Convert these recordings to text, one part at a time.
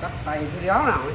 Cắt tay cái đéo nào ấy.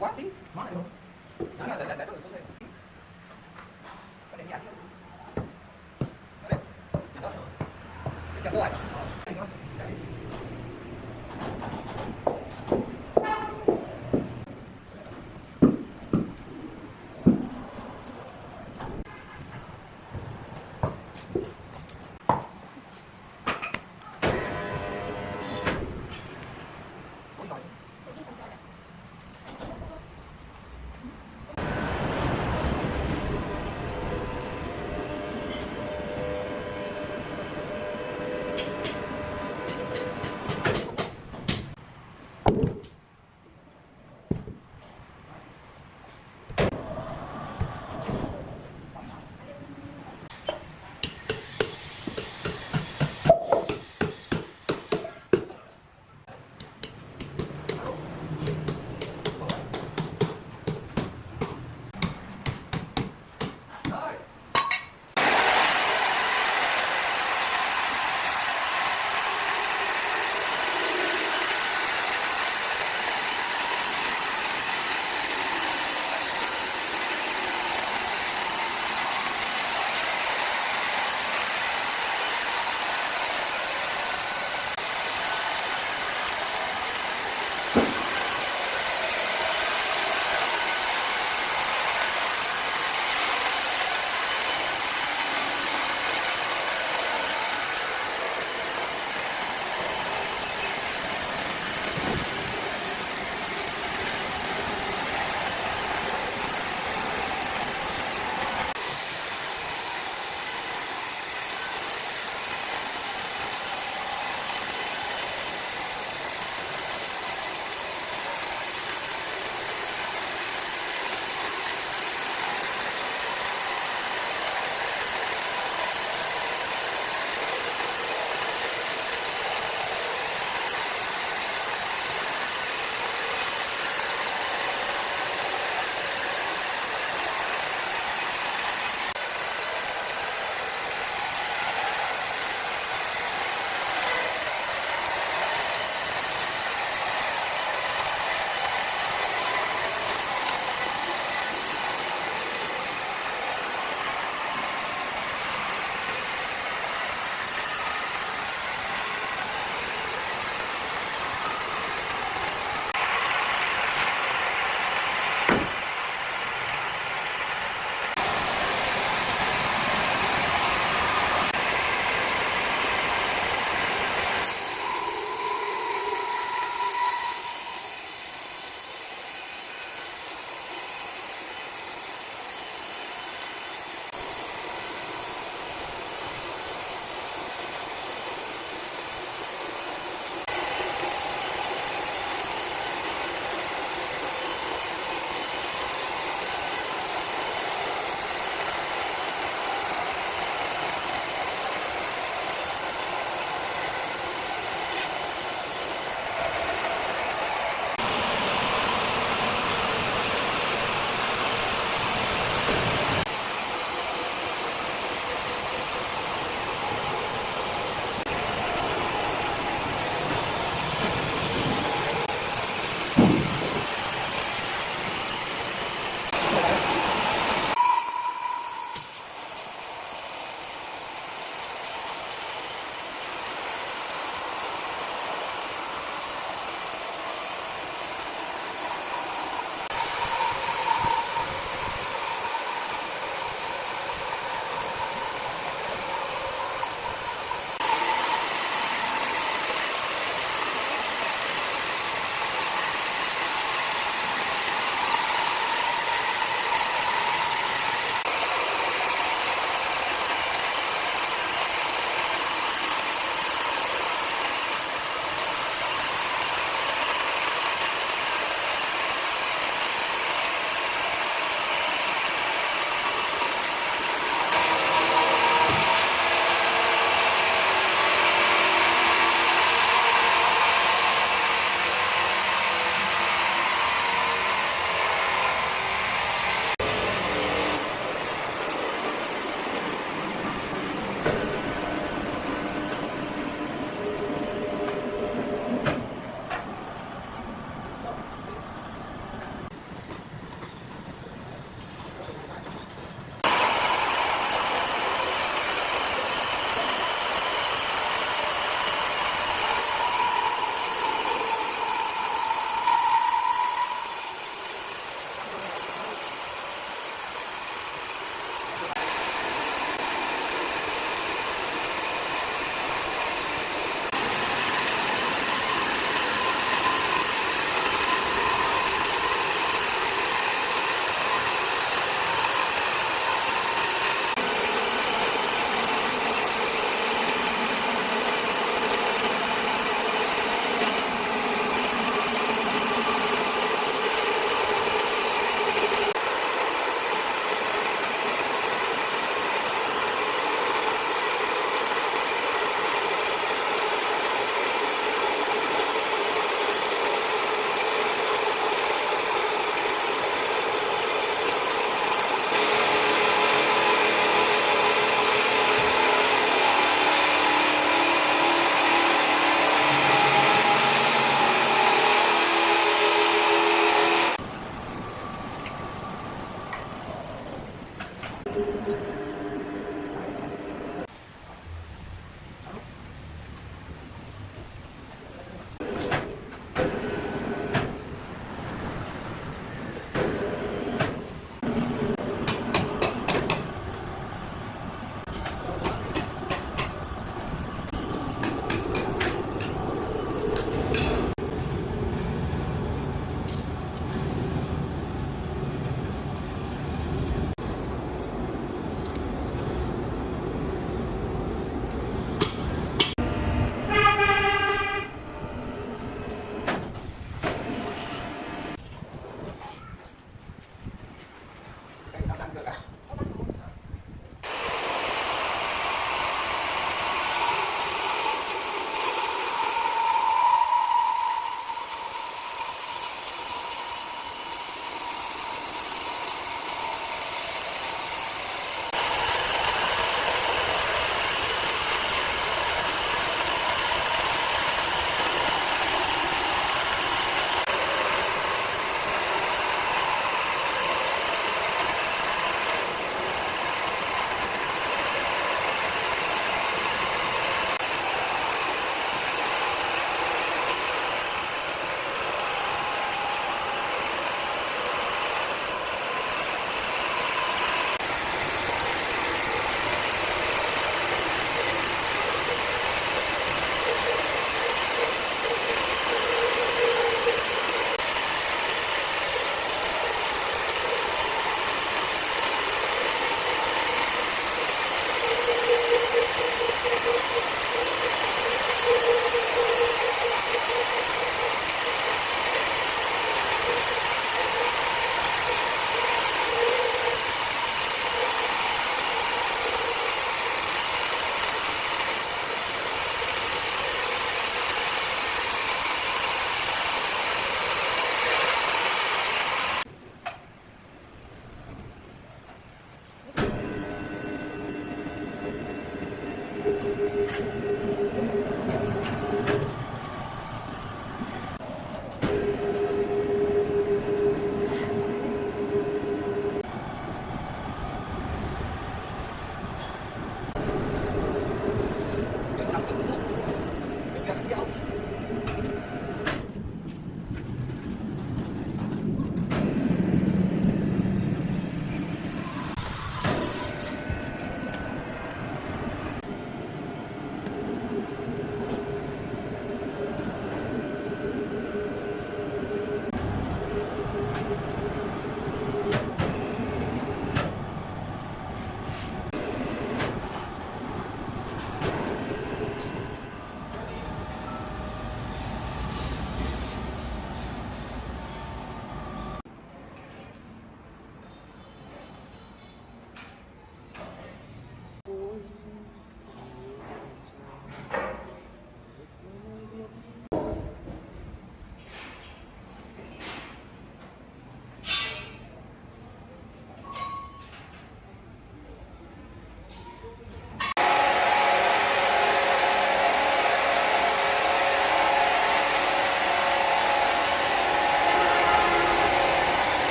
mày quá tí má này không nó là đã đổi số thêm có để nhặt nó đấy chả có ảnh.